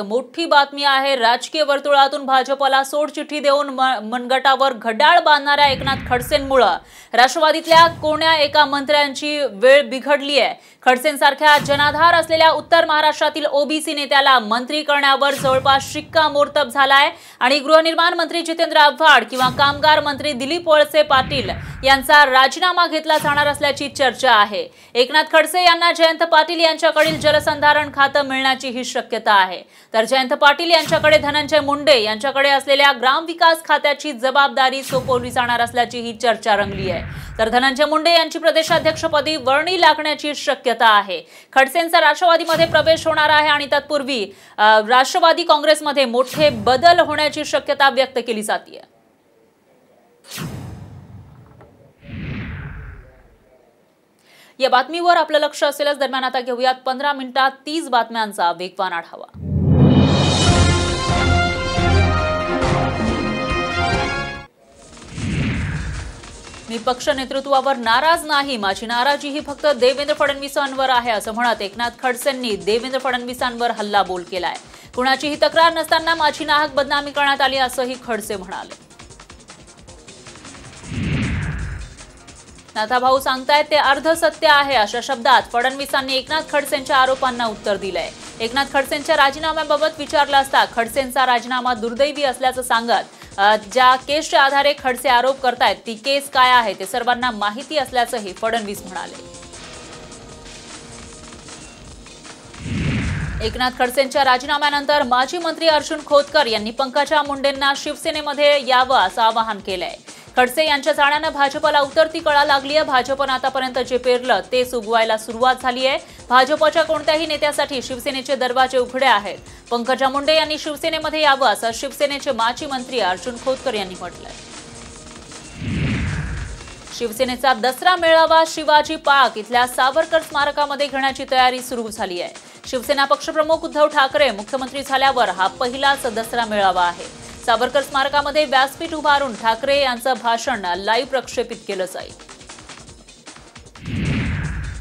मोठी बातमी आहे। राजकीय वर्तुळातून भाजपला सोडचिठ्ठी देऊन मनगटावर घड्याळ बांधणाऱ्या एकनाथ खडसेंमुळे राष्ट्रवादीतल्या कोण्या एका मंत्र्यांची वेळ बिघडली आहे। खडसेंसारख्या जनाधार असलेल्या उत्तर महाराष्ट्रातील ओबीसी नेत्याला मंत्री करण्यावर जवळपास शिक्कामोर्तब झालाय आणि गृहनिर्माण मंत्री जितेंद्र आव्हाड किंवा कामगार मंत्री दिलीप वळसे पाटील यांचा राजीनामा घेतला जाणार असल्याची चर्चा आहे। एकनाथ खडसे यांना जयंत पाटील यांच्याकडील जलसंधारण खाते मिळण्याची ही शक्यता आहे, तर जयंत पाटील यांच्याकडे धनंजय मुंडे यांच्याकडे असलेल्या ग्राम विकास खात्याची जबाबदारी सोपवली जाणार असल्याची ही चर्चा रंगली आहे। तर धनंजय मुंडे यांची प्रदेशाध्यक्षपदी वर्णी लागण्याची शक्यता आहे। खडसेंचा राष्ट्रवादीमध्ये प्रवेश होणार आहे आणि तत्पूर्वी राष्ट्रवादी काँग्रेसमध्ये मोठे बदल होण्याची शक्यता व्यक्त केली जाते आहे। या बातमीवर आपलं लक्ष असेलच। दरम्यान आता घेऊयात 15 मिनिटात 30 बातम्यांचा वेगवान आढावा। विपक्ष नेतृत्वावर नाराज नाही, माझी नाराजी ही फक्त देवेंद्र फडणवीसांवर आहे असं म्हणत एकनाथ खडसेंनी देवेंद्र फडणवीसांवर हल्लाबोल केलाय। कुणाचीही तक्रार नसताना माझी नाहक बदनामी करण्यात आली असंही खडसे म्हणाले। नाथाभाऊ सांगतायत ते अर्धसत्य आहे अशा शब्दात फडणवीसांनी एकनाथ खडसेंच्या आरोपांना उत्तर दिलंय। एकनाथ खडसेंच्या राजीनाम्याबाबत विचारलं असता खडसेंचा राजीनामा दुर्दैवी असल्याचं सांगत ज्या केसच्या आधारे खडसे आरोप करतायत ती केस काय आहे ते सर्वांना माहिती असल्याचंही फडणवीस म्हणाले। एकनाथ खडसेंच्या राजीनाम्यानंतर माजी मंत्री अर्जुन खोदकर यांनी पंकजा मुंडेंना शिवसेनेमध्ये यावं असं आवाहन केलंय। खडसे यांच्या जाण्यानं भाजपला उतरती कळा लागली आहे। भाजपनं आतापर्यंत जे पेरलं तेच उगवायला सुरुवात झाली आहे। भाजपच्या कोणत्याही नेत्यासाठी शिवसेनेचे दरवाजे उघडे आहेत। पंकजा मुंडे यांनी शिवसेनेमध्ये यावं असं शिवसेनेचे माजी मंत्री अर्जुन खोतकर यांनी म्हटलंय। शिवसेनेचा दसरा मेळावा शिवाजी पार्क इथल्या सावरकर स्मारकामध्ये घेण्याची तयारी सुरू झाली आहे। शिवसेना पक्षप्रमुख उद्धव ठाकरे मुख्यमंत्री झाल्यावर हा पहिलाच दसरा मेळावा आहे। सावरकर स्मारकामध्ये व्यासपीठ उभारून ठाकरे यांचं भाषण लाईव्ह प्रक्षेपित केलं जाईल।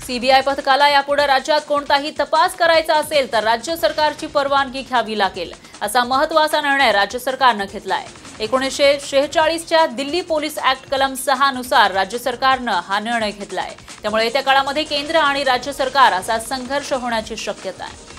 सीबीआय पथकाला यापुढे राज्यात कोणताही तपास करायचा असेल तर राज्य सरकारची परवानगी घ्यावी लागेल असा महत्त्वाचा निर्णय राज्य सरकारनं घेतलाय। 1946च्या दिल्ली पोलीस ऍक्ट कलम 6 नुसार राज्य सरकारनं हा निर्णय घेतलाय। त्यामुळे येत्या काळामध्ये केंद्र आणि राज्य सरकार असा संघर्ष होण्याची शक्यता आहे।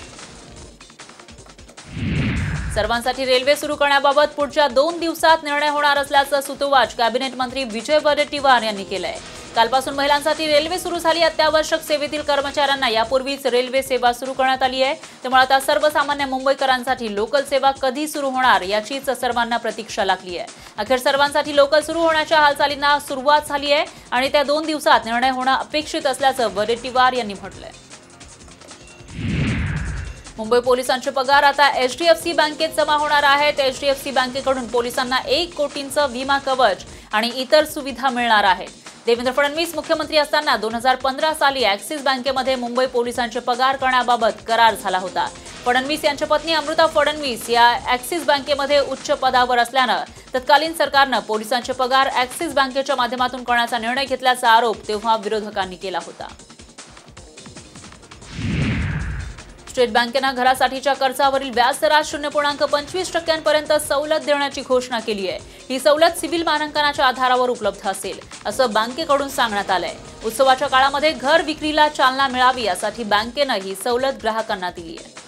सर्वांसाठी रेल्वे सुरू करण्याबाबत पुढच्या 2 दिवसात निर्णय होणार असल्याचं सूतोवाच कॅबिनेट मंत्री विजय वरटिवार यांनी केलंय। कालपासून महिलांसाठी रेल्वे सुरू झाली। अत्यावश्यक सेवेतील कर्मचाऱ्यांना यापूर्वीच रेल्वे सेवा सुरू करण्यात आली आहे, त्यामुळे आता सर्वसामान्य मुंबईकरांसाठी लोकल सेवा कधी सुरू होणार याचीच सर्वांना प्रतीक्षा लागली आहे। अखेर सर्वांसाठी लोकल सुरू होण्याच्या हालचालींना सुरुवात झाली आहे आणि त्या 2 दिवसात निर्णय होणं अपेक्षित असल्याचं वरटिवार यांनी म्हटलंय। मुंबई पोलिसांचे पगार आता एचडीएफसी बँकेत जमा होणार आहेत। एचडीएफसी बँकेकडून पोलिसांना 1 कोटींचं विमा कवच आणि इतर सुविधा मिळणार आहेत। देवेंद्र फडणवीस मुख्यमंत्री असताना 2015 साली एक्सिस बँकेमध्ये मुंबई पोलिसांचे पगार करण्याबाबत करार झाला होता। फडणवीस यांच्या पत्नी अमृता फडणवीस या एक्सिस बँकेमध्ये उच्च पदावर असल्यानं तत्कालीन सरकारनं पोलिसांचे पगार एक्सिस बँकेच्या माध्यमातून करण्याचा निर्णय घेतल्याचा आरोप तेव्हा विरोधकांनी केला होता। स्टेट बँकेनं घरासाठीच्या कर्जावरील व्याजदरात 0.25% सवलत देण्याची घोषणा केली आहे। ही सवलत सिव्हिल मानांकनाच्या आधारावर उपलब्ध असेल असं बँकेकडून सांगण्यात आलंय। उत्सवाच्या काळामध्ये घर विक्रीला चालना मिळावी यासाठी बँकेनं ही सवलत ग्राहकांना दिली आहे।